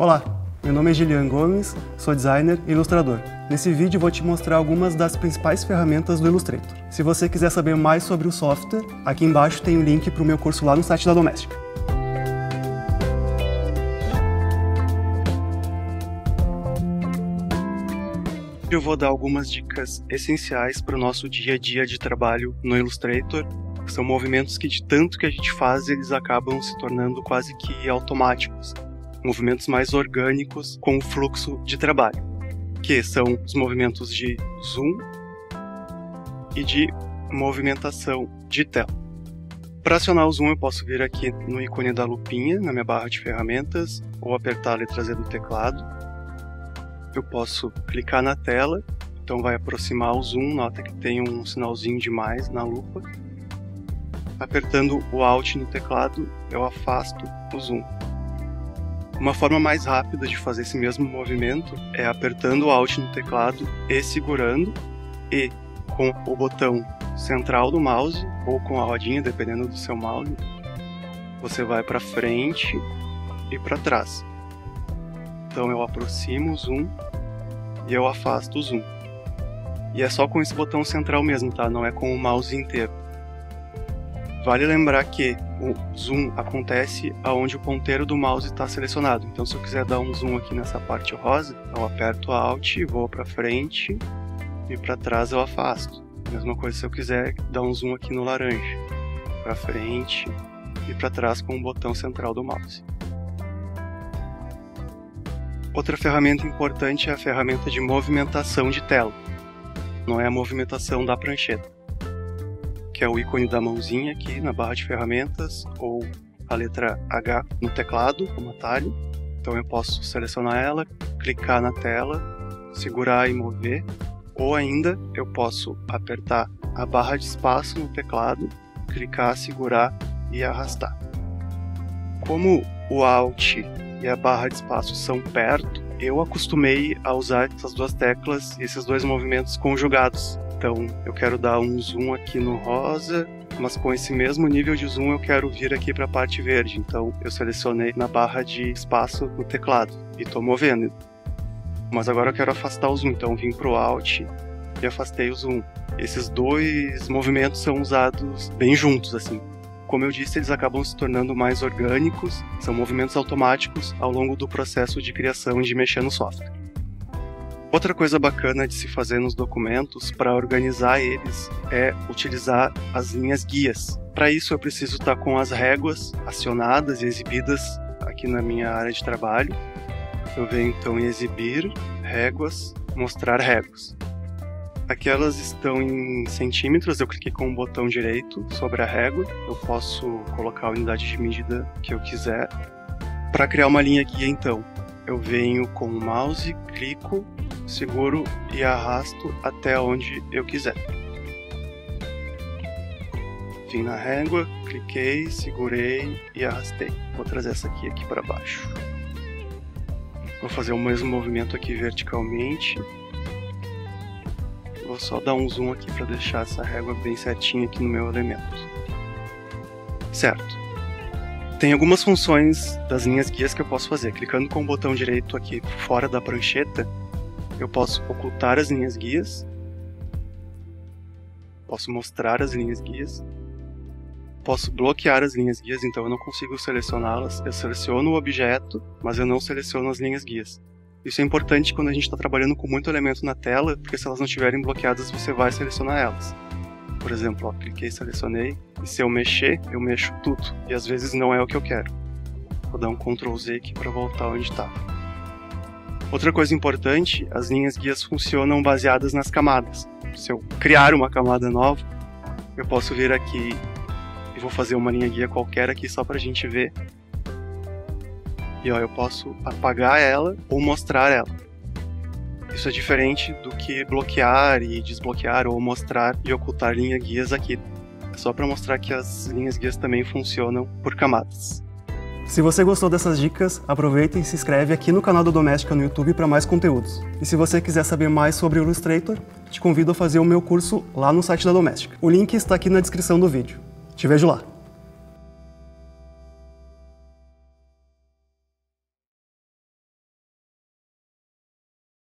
Olá, meu nome é Gilian Gomes, sou designer e ilustrador. Nesse vídeo vou te mostrar algumas das principais ferramentas do Illustrator. Se você quiser saber mais sobre o software, aqui embaixo tem o link para o meu curso lá no site da Domestika. Eu vou dar algumas dicas essenciais para o nosso dia a dia de trabalho no Illustrator. São movimentos que, de tanto que a gente faz, eles acabam se tornando quase que automáticos. Movimentos mais orgânicos com o fluxo de trabalho, que são os movimentos de zoom e de movimentação de tela. Para acionar o zoom eu posso vir aqui no ícone da lupinha, na minha barra de ferramentas, ou apertar a letra Z do teclado. Eu posso clicar na tela, então vai aproximar o zoom, nota que tem um sinalzinho de mais na lupa. Apertando o Alt no teclado eu afasto o zoom. Uma forma mais rápida de fazer esse mesmo movimento é apertando o Alt no teclado e segurando, e com o botão central do mouse, ou com a rodinha, dependendo do seu mouse, você vai para frente e para trás. Então eu aproximo o zoom e eu afasto o zoom. E é só com esse botão central mesmo, tá? Não é com o mouse inteiro. Vale lembrar que o zoom acontece aonde o ponteiro do mouse está selecionado. Então, se eu quiser dar um zoom aqui nessa parte rosa, eu aperto Alt e vou para frente, e para trás eu afasto. Mesma coisa se eu quiser dar um zoom aqui no laranja, para frente e para trás com o botão central do mouse. Outra ferramenta importante é a ferramenta de movimentação de tela. Não é a movimentação da prancheta, que é o ícone da mãozinha aqui na barra de ferramentas, ou a letra H no teclado, como atalho. Então eu posso selecionar ela, clicar na tela, segurar e mover, ou ainda eu posso apertar a barra de espaço no teclado, clicar, segurar e arrastar. Como o Alt e a barra de espaço são perto, eu acostumei a usar essas duas teclas e esses dois movimentos conjugados. Então eu quero dar um zoom aqui no rosa, mas com esse mesmo nível de zoom eu quero vir aqui para a parte verde. Então eu selecionei na barra de espaço no teclado e estou movendo. Mas agora eu quero afastar o zoom, então vim para o Alt e afastei o zoom. Esses dois movimentos são usados bem juntos, assim. Como eu disse, eles acabam se tornando mais orgânicos, são movimentos automáticos ao longo do processo de criação e de mexer no software. Outra coisa bacana de se fazer nos documentos para organizar eles é utilizar as linhas guias. Para isso eu preciso estar com as réguas acionadas e exibidas aqui na minha área de trabalho. Eu venho então em exibir, réguas, mostrar réguas. Aqui elas estão em centímetros, eu cliquei com o botão direito sobre a régua. Eu posso colocar a unidade de medida que eu quiser. Para criar uma linha guia então, eu venho com o mouse, clico, seguro e arrasto até onde eu quiser. Vim na régua, cliquei, segurei e arrastei. Vou trazer essa aqui para baixo. Vou fazer o mesmo movimento aqui verticalmente. Vou só dar um zoom aqui para deixar essa régua bem certinha aqui no meu elemento. Certo. Tem algumas funções das linhas guias que eu posso fazer. Clicando com o botão direito aqui fora da prancheta, eu posso ocultar as linhas guias, posso mostrar as linhas guias, posso bloquear as linhas guias, então eu não consigo selecioná-las. Eu seleciono o objeto, mas eu não seleciono as linhas guias. Isso é importante quando a gente está trabalhando com muito elemento na tela, porque se elas não estiverem bloqueadas, você vai selecionar elas. Por exemplo, ó, cliquei, selecionei, e se eu mexer, eu mexo tudo, e às vezes não é o que eu quero. Vou dar um Ctrl Z aqui para voltar onde estava. Outra coisa importante, as linhas guias funcionam baseadas nas camadas. Se eu criar uma camada nova, eu posso vir aqui e vou fazer uma linha guia qualquer aqui só para a gente ver. E ó, eu posso apagar ela ou mostrar ela. Isso é diferente do que bloquear e desbloquear ou mostrar e ocultar linhas guias aqui. É só para mostrar que as linhas guias também funcionam por camadas. Se você gostou dessas dicas, aproveita e se inscreve aqui no canal da Domestika no YouTube para mais conteúdos. E se você quiser saber mais sobre o Illustrator, te convido a fazer o meu curso lá no site da Domestika. O link está aqui na descrição do vídeo. Te vejo lá!